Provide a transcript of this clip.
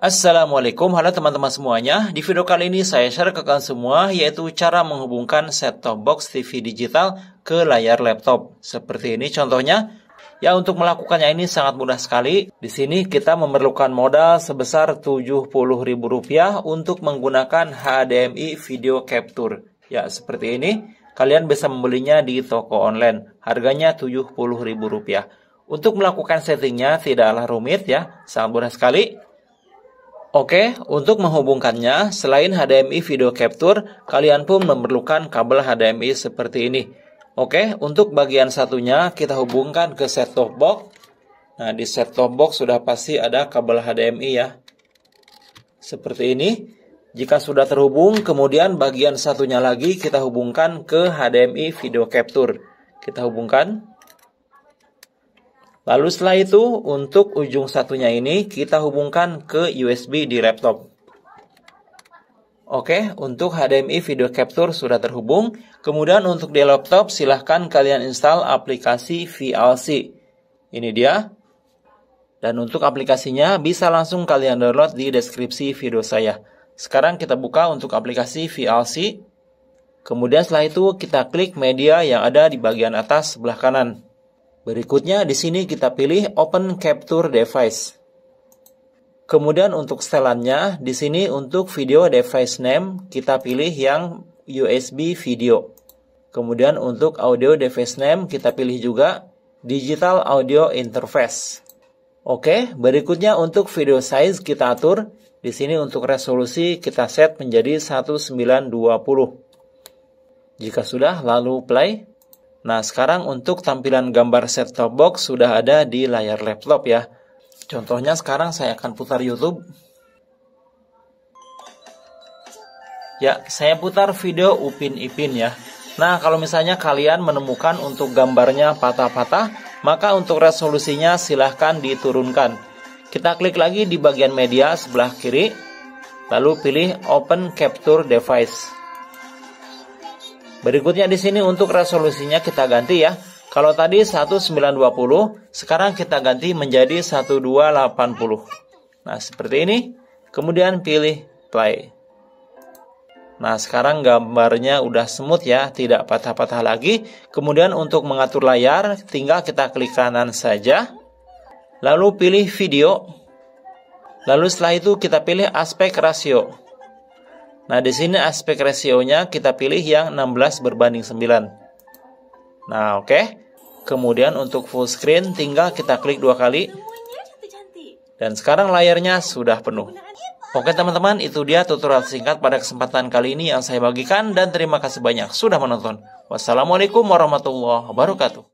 Assalamualaikum, halo teman-teman semuanya. Di video kali ini saya share ke kalian semua yaitu cara menghubungkan set-top box TV digital ke layar laptop. Seperti ini contohnya. Ya, untuk melakukannya ini sangat mudah sekali. Di sini kita memerlukan modal sebesar Rp70.000 untuk menggunakan HDMI video capture. Ya, seperti ini. Kalian bisa membelinya di toko online. Harganya Rp70.000. Untuk melakukan settingnya tidaklah rumit ya, sangat mudah sekali. Oke, untuk menghubungkannya, selain HDMI video capture, kalian pun memerlukan kabel HDMI seperti ini. Oke, untuk bagian satunya kita hubungkan ke set-top box. Nah, di set-top box sudah pasti ada kabel HDMI ya. Seperti ini. Jika sudah terhubung, kemudian bagian satunya lagi kita hubungkan ke HDMI video capture. Kita hubungkan. Lalu setelah itu, untuk ujung satunya ini kita hubungkan ke USB di laptop. Oke, untuk HDMI video capture sudah terhubung. Kemudian untuk di laptop, silahkan kalian install aplikasi VLC. Ini dia. Dan untuk aplikasinya bisa langsung kalian download di deskripsi video saya. Sekarang kita buka untuk aplikasi VLC. Kemudian setelah itu kita klik media yang ada di bagian atas sebelah kanan. Berikutnya di sini kita pilih Open Capture Device. Kemudian untuk setelannya di sini untuk video device name kita pilih yang USB video. Kemudian untuk audio device name kita pilih juga Digital Audio Interface. Oke, berikutnya untuk video size kita atur. Di sini untuk resolusi kita set menjadi 1920. Jika sudah lalu play. Nah, sekarang untuk tampilan gambar set-top box sudah ada di layar laptop ya. Contohnya sekarang saya akan putar YouTube. Ya, saya putar video Upin-Ipin ya. Nah, kalau misalnya kalian menemukan untuk gambarnya patah-patah, maka untuk resolusinya silahkan diturunkan. Kita klik lagi di bagian media sebelah kiri, lalu pilih Open Capture Device. Berikutnya di sini untuk resolusinya kita ganti ya. Kalau tadi 1920, sekarang kita ganti menjadi 1280. Nah, seperti ini. Kemudian pilih play. Nah, sekarang gambarnya udah smooth ya, tidak patah-patah lagi. Kemudian untuk mengatur layar, tinggal kita klik kanan saja. Lalu pilih video. Lalu setelah itu kita pilih aspek rasio. Nah, di sini aspek rasionya kita pilih yang 16:9. Nah, oke. Kemudian untuk full screen tinggal kita klik 2 kali. Dan sekarang layarnya sudah penuh. Oke teman-teman, itu dia tutorial singkat pada kesempatan kali ini yang saya bagikan. Dan terima kasih banyak sudah menonton. Wassalamualaikum warahmatullahi wabarakatuh.